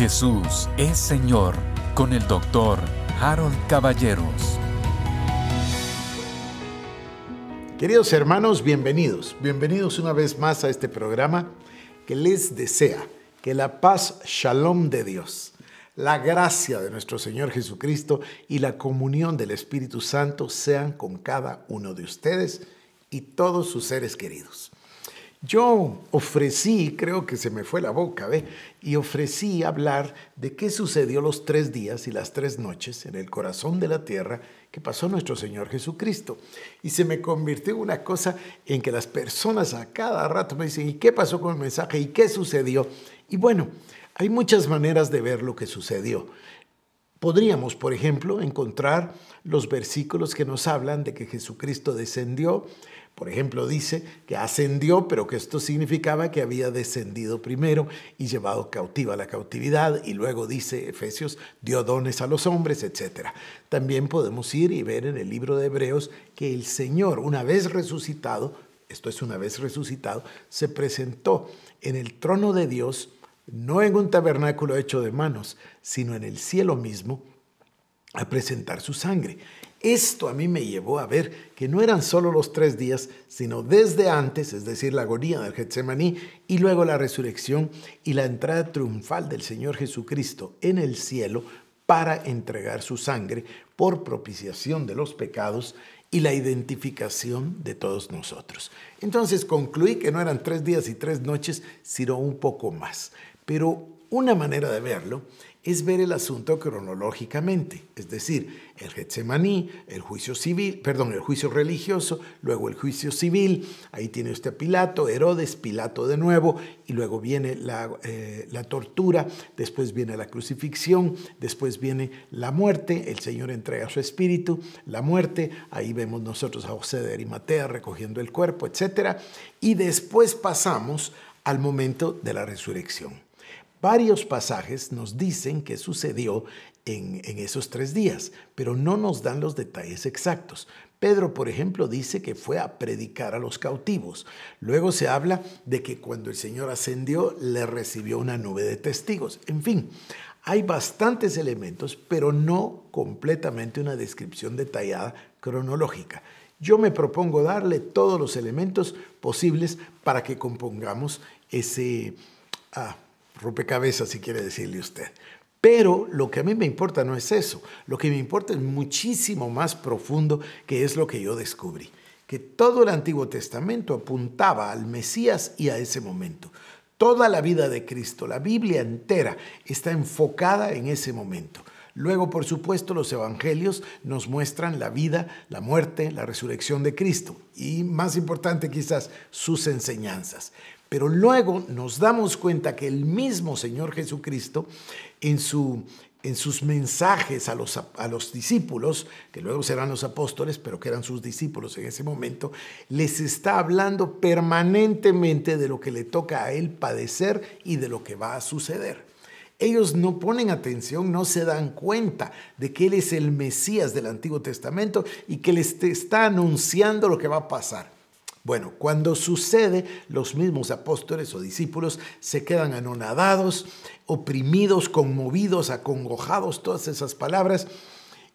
Jesús es Señor, con el Dr. Harold Caballeros. Queridos hermanos, bienvenidos. Bienvenidos una vez más a este programa que les desea que la paz shalom de Dios, la gracia de nuestro Señor Jesucristo y la comunión del Espíritu Santo sean con cada uno de ustedes y todos sus seres queridos. Yo ofrecí, creo que se me fue la boca, ¿ve? Y ofrecí hablar de qué sucedió los 3 días y las 3 noches en el corazón de la tierra que pasó nuestro Señor Jesucristo. Y se me convirtió en una cosa en que las personas a cada rato me dicen, ¿y qué pasó con el mensaje? ¿Y qué sucedió? Y bueno, hay muchas maneras de ver lo que sucedió. Podríamos, por ejemplo, encontrar los versículos que nos hablan de que Jesucristo descendió. Por ejemplo, dice que ascendió, pero que esto significaba que había descendido primero y llevado cautiva la cautividad. Y luego dice Efesios, dio dones a los hombres, etc. También podemos ir y ver en el libro de Hebreos que el Señor, una vez resucitado, esto es, una vez resucitado, se presentó en el trono de Dios, no en un tabernáculo hecho de manos, sino en el cielo mismo, a presentar su sangre. Esto a mí me llevó a ver que no eran solo los 3 días, sino desde antes, es decir, la agonía del Getsemaní y luego la resurrección y la entrada triunfal del Señor Jesucristo en el cielo para entregar su sangre por propiciación de los pecados y la identificación de todos nosotros. Entonces concluí que no eran 3 días y 3 noches, sino un poco más. Pero una manera de verlo es ver el asunto cronológicamente, es decir, el Getsemaní, el juicio civil, perdón, el juicio religioso, luego el juicio civil, ahí tiene usted a Pilato, Herodes, Pilato de nuevo, y luego viene la tortura, después viene la crucifixión, después viene la muerte, el Señor entrega su espíritu, la muerte, ahí vemos nosotros a José de Arimatea recogiendo el cuerpo, etc. Y después pasamos al momento de la resurrección. Varios pasajes nos dicen que sucedió en esos 3 días, pero no nos dan los detalles exactos. Pedro, por ejemplo, dice que fue a predicar a los cautivos. Luego se habla de que cuando el Señor ascendió, le recibió una nube de testigos. En fin, hay bastantes elementos, pero no completamente una descripción detallada cronológica. Yo me propongo darle todos los elementos posibles para que compongamos ese rompecabezas, si quiere decirle usted. Pero lo que a mí me importa no es eso. Lo que me importa es muchísimo más profundo, que es lo que yo descubrí. Que todo el Antiguo Testamento apuntaba al Mesías y a ese momento. Toda la vida de Cristo, la Biblia entera, está enfocada en ese momento. Luego, por supuesto, los evangelios nos muestran la vida, la muerte, la resurrección de Cristo. Y más importante quizás, sus enseñanzas. Pero luego nos damos cuenta que el mismo Señor Jesucristo en sus mensajes a los discípulos, que luego serán los apóstoles, pero que eran sus discípulos en ese momento, les está hablando permanentemente de lo que le toca a él padecer y de lo que va a suceder. Ellos no ponen atención, no se dan cuenta de que él es el Mesías del Antiguo Testamento y que les está anunciando lo que va a pasar. Bueno, cuando sucede, los mismos apóstoles o discípulos se quedan anonadados, oprimidos, conmovidos, acongojados, todas esas palabras,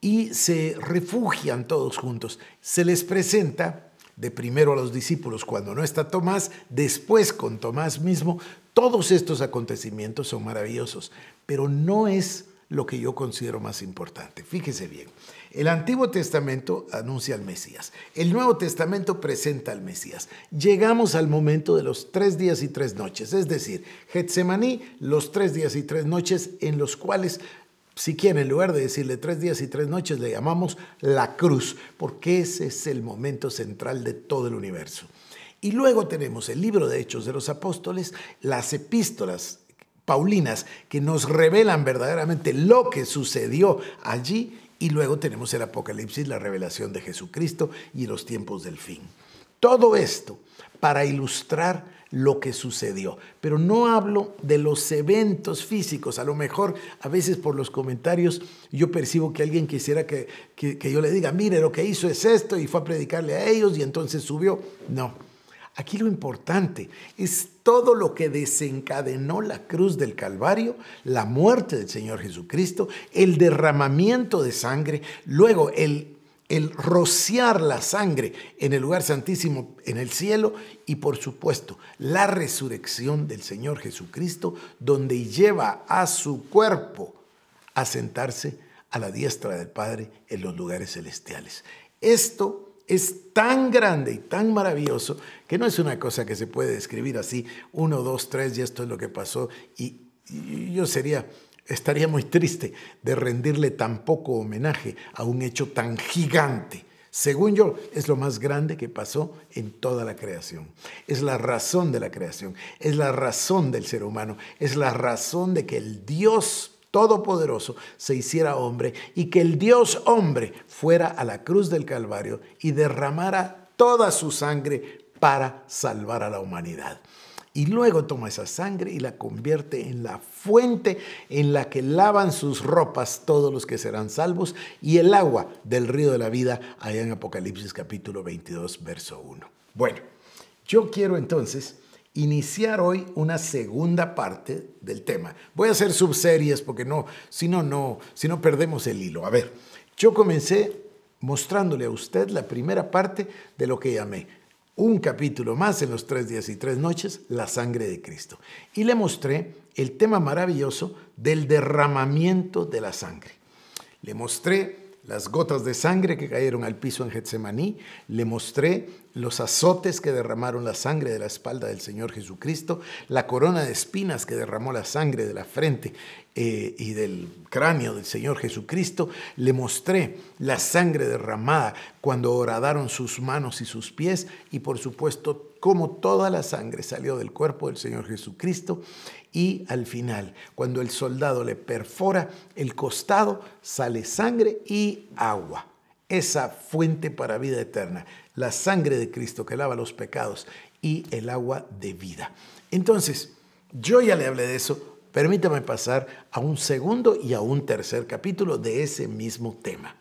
y se refugian todos juntos. Se les presenta, de primero a los discípulos cuando no está Tomás, después con Tomás mismo. Todos estos acontecimientos son maravillosos, pero no es lo que yo considero más importante. Fíjese bien, el Antiguo Testamento anuncia al Mesías, el Nuevo Testamento presenta al Mesías. Llegamos al momento de los 3 días y 3 noches, es decir, Getsemaní, los 3 días y 3 noches en los cuales, si quieren, en lugar de decirle 3 días y 3 noches, le llamamos la cruz, porque ese es el momento central de todo el universo. Y luego tenemos el libro de Hechos de los Apóstoles, las epístolas paulinas que nos revelan verdaderamente lo que sucedió allí, y luego tenemos el Apocalipsis, la revelación de Jesucristo y los tiempos del fin. Todo esto para ilustrar lo que sucedió. Pero no hablo de los eventos físicos. A lo mejor a veces por los comentarios yo percibo que alguien quisiera que yo le diga, mire, lo que hizo es esto y fue a predicarle a ellos y entonces subió. No. Aquí lo importante es todo lo que desencadenó la cruz del Calvario, la muerte del Señor Jesucristo, el derramamiento de sangre, luego el rociar la sangre en el lugar santísimo, en el cielo, y por supuesto, la resurrección del Señor Jesucristo, donde lleva a su cuerpo a sentarse a la diestra del Padre en los lugares celestiales. Esto es tan grande y tan maravilloso que no es una cosa que se puede describir así, 1, 2, 3, y esto es lo que pasó, y yo estaría muy triste de rendirle tan poco homenaje a un hecho tan gigante. Según yo, es lo más grande que pasó en toda la creación. Es la razón de la creación, es la razón del ser humano, es la razón de que el Dios Todopoderoso se hiciera hombre y que el Dios hombre fuera a la cruz del Calvario y derramara toda su sangre para salvar a la humanidad. Y luego toma esa sangre y la convierte en la fuente en la que lavan sus ropas todos los que serán salvos, y el agua del río de la vida, allá en Apocalipsis capítulo 22, verso 1. Bueno, yo quiero entonces iniciar hoy una segunda parte del tema. Voy a hacer subseries porque si no perdemos el hilo. A ver, yo comencé mostrándole a usted la primera parte de lo que llamé un capítulo más en los 3 días y 3 noches, la sangre de Cristo. Y le mostré el tema maravilloso del derramamiento de la sangre. Le mostré las gotas de sangre que cayeron al piso en Getsemaní, le mostré los azotes que derramaron la sangre de la espalda del Señor Jesucristo, la corona de espinas que derramó la sangre de la frente y del cráneo del Señor Jesucristo, le mostré la sangre derramada cuando horadaron sus manos y sus pies, y por supuesto cómo toda la sangre salió del cuerpo del Señor Jesucristo, y al final, cuando el soldado le perfora el costado, sale sangre y agua, esa fuente para vida eterna, la sangre de Cristo que lava los pecados y el agua de vida. Entonces, yo ya le hablé de eso, permítame pasar a un segundo y a un tercer capítulo de ese mismo tema.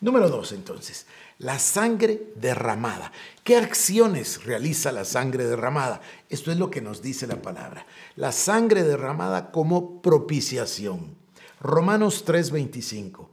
Número 2, entonces, la sangre derramada. ¿Qué acciones realiza la sangre derramada? Esto es lo que nos dice la palabra. La sangre derramada como propiciación. Romanos 3:25.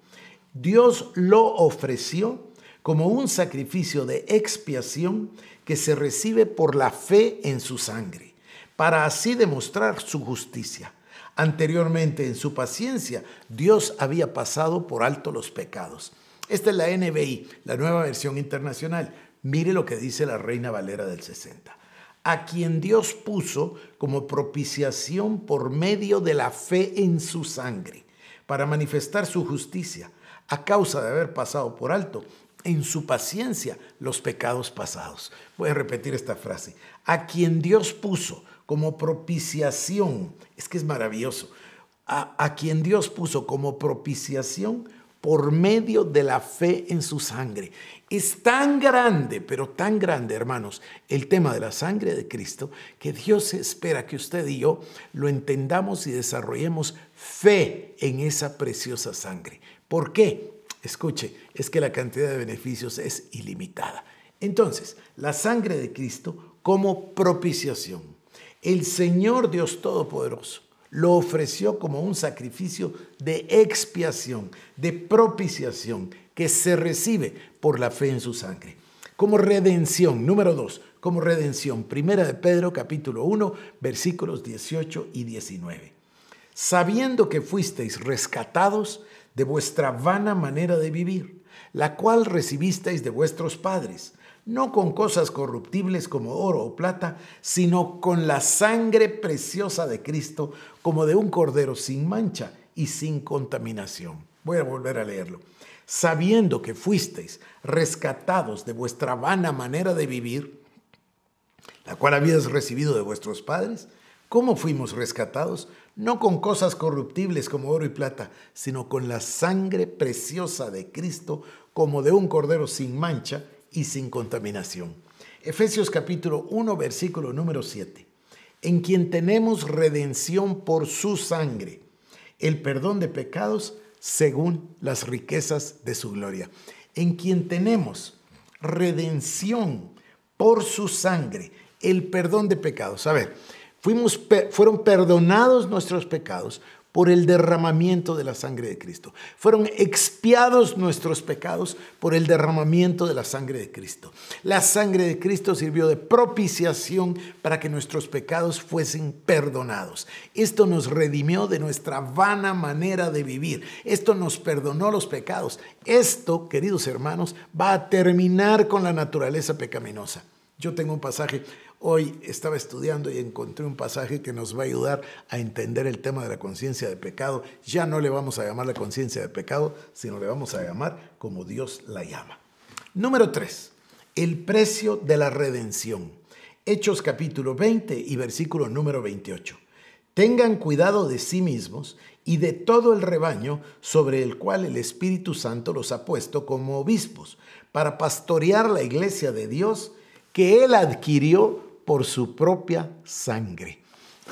Dios lo ofreció como un sacrificio de expiación que se recibe por la fe en su sangre, para así demostrar su justicia. Anteriormente, en su paciencia, Dios había pasado por alto los pecados. Esta es la NVI, la nueva versión internacional. Mire lo que dice la Reina Valera del 60. A quien Dios puso como propiciación por medio de la fe en su sangre, para manifestar su justicia, a causa de haber pasado por alto, en su paciencia, los pecados pasados. Voy a repetir esta frase. A quien Dios puso como propiciación, es que es maravilloso, a quien Dios puso como propiciación por medio de la fe en su sangre. Es tan grande, pero tan grande, hermanos, el tema de la sangre de Cristo, que Dios espera que usted y yo lo entendamos y desarrollemos fe en esa preciosa sangre. ¿Por qué? Escuche, es que la cantidad de beneficios es ilimitada. Entonces, la sangre de Cristo como propiciación. El Señor Dios Todopoderoso lo ofreció como un sacrificio de expiación, de propiciación, que se recibe por la fe en su sangre. Como redención, número 2, como redención, primera de Pedro capítulo 1, versículos 18 y 19. Sabiendo que fuisteis rescatados de vuestra vana manera de vivir, la cual recibisteis de vuestros padres, no con cosas corruptibles como oro o plata, sino con la sangre preciosa de Cristo, como de un cordero sin mancha y sin contaminación. Voy a volver a leerlo. Sabiendo que fuisteis rescatados de vuestra vana manera de vivir, la cual habíais recibido de vuestros padres. ¿Cómo fuimos rescatados? No con cosas corruptibles como oro y plata, sino con la sangre preciosa de Cristo, como de un cordero sin mancha y sin contaminación. Efesios capítulo 1, versículo número 7. En quien tenemos redención por su sangre, el perdón de pecados según las riquezas de su gloria. En quien tenemos redención por su sangre, el perdón de pecados. A ver, fueron perdonados nuestros pecados por el derramamiento de la sangre de Cristo. Fueron expiados nuestros pecados por el derramamiento de la sangre de Cristo. La sangre de Cristo sirvió de propiciación para que nuestros pecados fuesen perdonados. Esto nos redimió de nuestra vana manera de vivir. Esto nos perdonó los pecados. Esto, queridos hermanos, va a terminar con la naturaleza pecaminosa. Yo tengo un pasaje, hoy estaba estudiando y encontré un pasaje que nos va a ayudar a entender el tema de la conciencia de pecado. Ya no le vamos a llamar la conciencia de pecado, sino le vamos a llamar como Dios la llama. Número 3, el precio de la redención. Hechos capítulo 20 y versículo número 28. Tengan cuidado de sí mismos y de todo el rebaño sobre el cual el Espíritu Santo los ha puesto como obispos para pastorear la iglesia de Dios que Él adquirió por su propia sangre.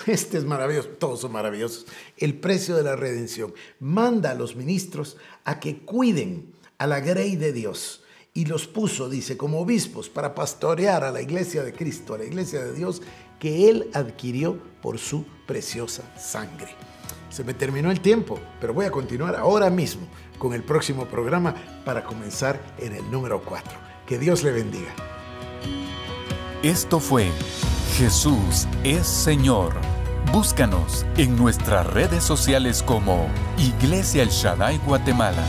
Este es maravilloso, todos son maravillosos. El precio de la redención. Manda a los ministros a que cuiden a la grey de Dios. Y los puso, dice, como obispos para pastorear a la iglesia de Cristo, a la iglesia de Dios, que Él adquirió por su preciosa sangre. Se me terminó el tiempo, pero voy a continuar ahora mismo con el próximo programa para comenzar en el número 4. Que Dios le bendiga. Esto fue Jesús es Señor. Búscanos en nuestras redes sociales como Iglesia El Shaddai Guatemala.